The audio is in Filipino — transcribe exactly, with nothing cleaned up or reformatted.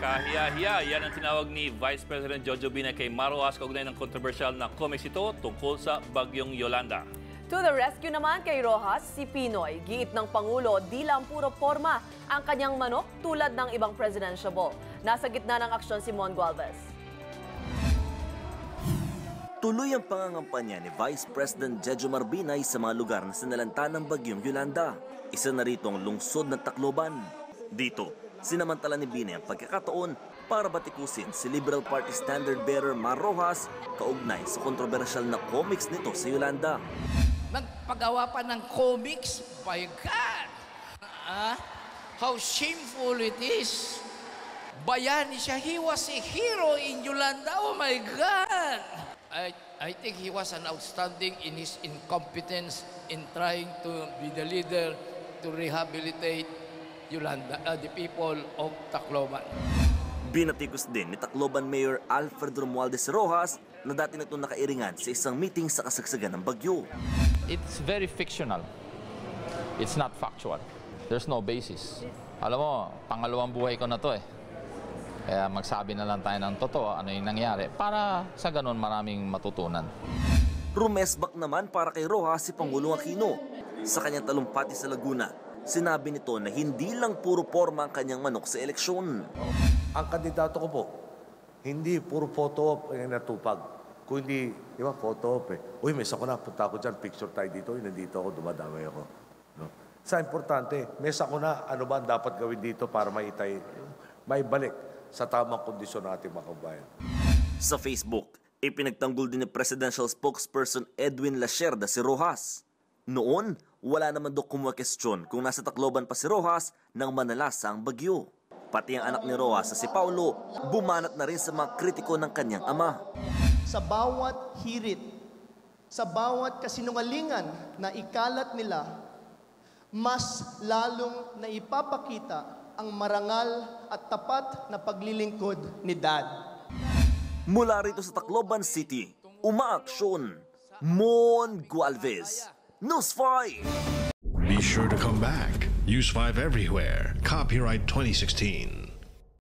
Kahiya-hiya, yan ang tinawag ni Vice President Jojo Binay kay Mar Roxas kaugnay ng kontrobersyal na comics ito tungkol sa Bagyong Yolanda. To the rescue naman kay Roxas, si PNoy. Giit ng Pangulo, di lang puro forma ang kanyang manok tulad ng ibang presidentiable. Nasa gitna ng aksyon si Mon Gualvez. Tuloy ang pangangampanya ni Vice President Jojo Binay sa mga lugar na sinalanta ng Bagyong Yolanda. Isa na rito ang lungsod ng Tacloban. Dito, sinamantala ni Binay ang pagkakataon para batikusin si Liberal Party Standard Bearer Mar Roxas kaugnay sa kontrobersyal na comics nito sa Yolanda. Nagpagawa pa ng comics? By God! Uh, how shameful it is! Bayani siya, he was a hero in Yolanda. Oh my God! I, I think he was an outstanding in his incompetence in trying to be the leader to rehabilitate Yolanda, uh, the people of Tacloban. Binatikos din ni Tacloban Mayor Alfred Romualdez Roxas na dati na itong nakairingan sa isang meeting sa kasagsagan ng bagyo. It's very fictional. It's not factual. There's no basis. Alam mo, pangalawang buhay ko na to eh. Kaya magsabi na lang tayo ng totoo, ano yung nangyari. Para sa ganun maraming matutunan. Rumesbak naman para kay Roxas si Pangulong Aquino sa kanyang talumpati sa Laguna. Sinabi nito na hindi lang puro porma ang kanyang manok sa eleksyon. Ang kandidato ko po, hindi puro photo op ang natupag, kundi, di ba, photo op eh. Uy, mesa ko na, punta ko dyan, picture tayo dito, nandito ako, dumadami ako. No? Sa importante, mesa ko na, ano ba ang dapat gawin dito para maitay, may balik sa tamang kondisyon natin makabayan. Sa Facebook, ipinagtanggol din ni Presidential Spokesperson Edwin Lacerda si Roxas. Noon, wala naman daw kumuwestiyon kung nasa Tacloban pa si Roxas nang manalasa ang bagyo. Pati ang anak ni Roxas na si Paolo, bumanat na rin sa mga kritiko ng kanyang ama. Sa bawat hirit, sa bawat kasinungalingan na ikalat nila, mas lalong naipapakita ang marangal at tapat na paglilingkod ni Dad. Mula rito sa Tacloban City, umaaksyon, Mon Gualvez. News five! Be sure to come back. News five everywhere. Copyright twenty sixteen.